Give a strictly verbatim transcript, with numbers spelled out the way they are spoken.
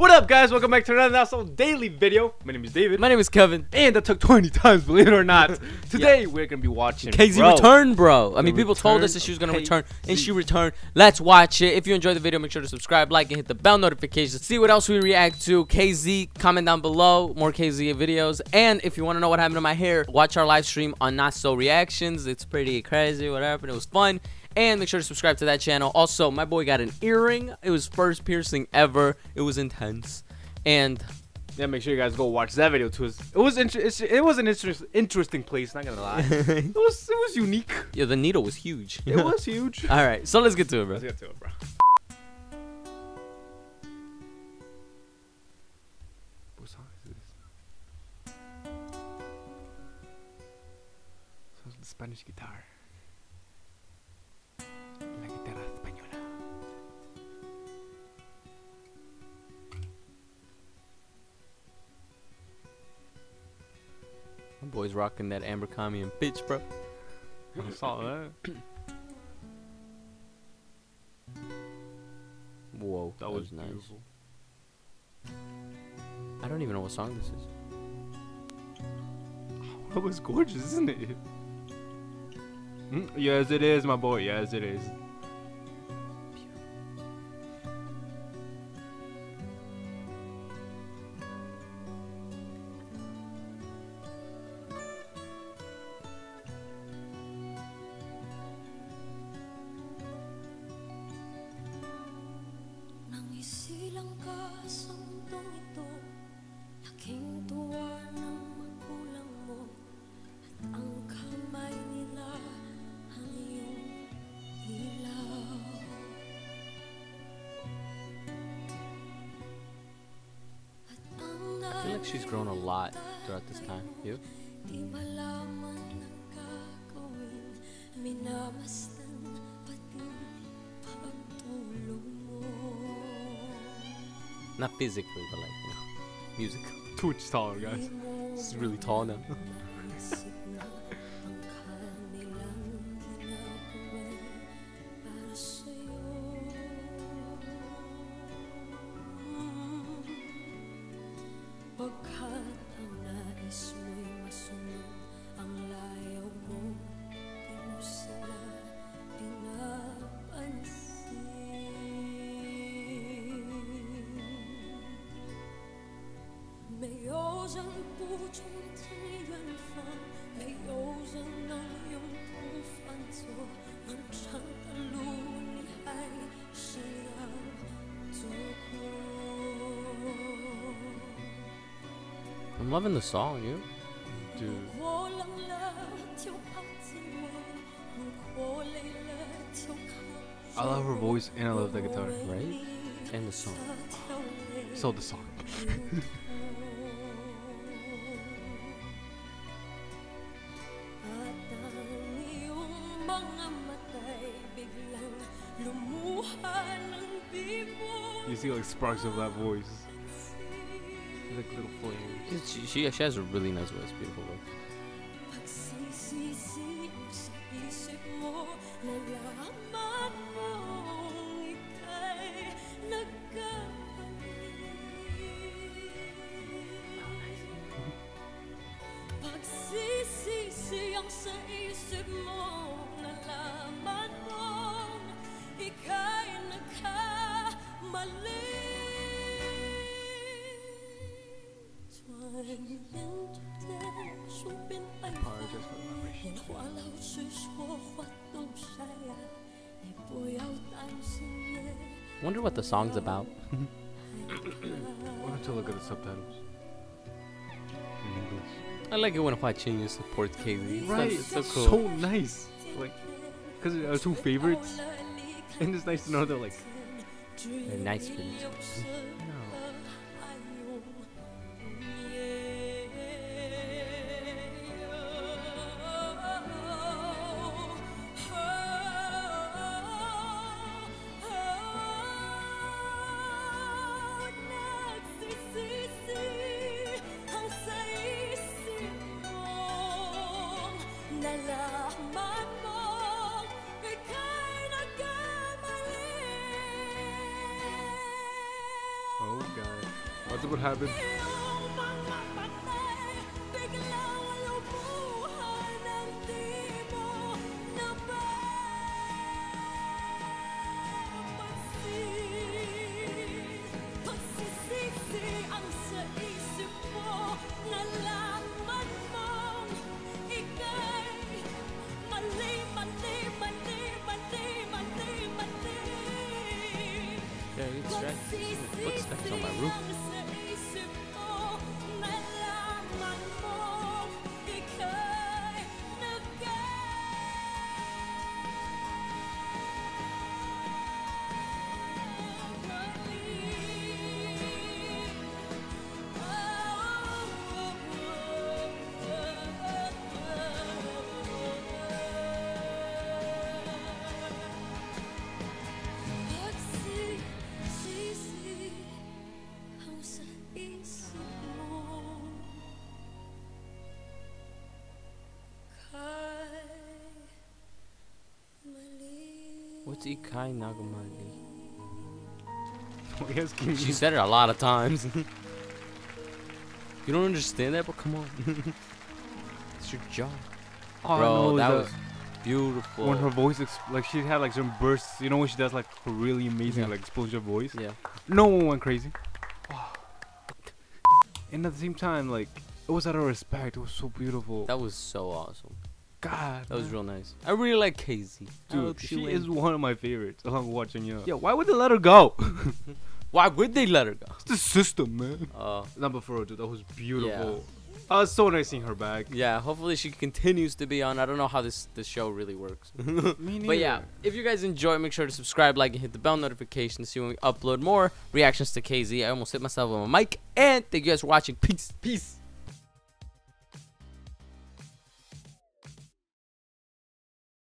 What up, guys? Welcome back to another N S L daily video. My name is David. My name is Kevin. And that took twenty times, believe it or not. Today, yeah. We're going to be watching K Z bro. return, bro. I mean, people told us that she was going to return, and she returned. Let's watch it. If you enjoyed the video, make sure to subscribe, like, and hit the bell notification. Let's see what else we react to. K Z, comment down below. More K Z videos. And if you want to know what happened to my hair, watch our live stream on Not So Reactions. It's pretty crazy, what happened. It was fun. And make sure to subscribe to that channel. Also, my boy got an earring. It was first piercing ever. It was intense. And yeah, make sure you guys go watch that video too. It was inter it was an inter interesting place, not gonna lie. it was it was unique. Yeah, the needle was huge. It was huge. All right, so let's get to it, bro. Let's get to it, bro. What song is this? Sounds like the Spanish guitar. Boys rocking that Abercrombie and Fitch, bro. I saw that. Whoa, that, that was, was nice. Beautiful. I don't even know what song this is. Oh, that was gorgeous, isn't it? Mm, yes, it is, my boy. Yes, it is. She's grown a lot throughout this time. You? Not physically, but like, you know, music. Too much taller, guys. She's really tall now. I'm loving the song, you. Dude. I love her voice and I love the guitar, right? And the song. So the song. You see like sparks of that voice. Like little flames. She, she, she has a really nice voice, beautiful voice. Wonder what the song's about. Why don't you look at the subtitles in English? I like it when Huachinho supports K Z. Right, it's so cool. So nice, like, cause our two favorites, and it's nice to know they're like they're nice for each other. Oh, What would happen? Footsteps on my roof. What's Ikai Nagamali? She said it a lot of times. You don't understand that, but come on. It's your job. Oh, bro, no, that, that was beautiful. When her voice, like she had like some bursts. You know when she does like a really amazing yeah. like explosive voice? Yeah. No one went crazy. Wow. And at the same time, like, it was out of respect. It was so beautiful. That was so awesome. God, that man. was real nice. I really like K Z. Dude, she is one of my favorites. Along watching, you know. Yeah, why would they let her go? Why would they let her go? It's the system, man. Uh, Number four, dude, that was beautiful. Yeah. Uh, so nice seeing her back. Yeah, hopefully she continues to be on. I don't know how this this show really works. But yeah, if you guys enjoy, make sure to subscribe, like, and hit the bell notification to see when we upload more reactions to K Z. I almost hit myself on my mic. And thank you guys for watching. Peace, peace.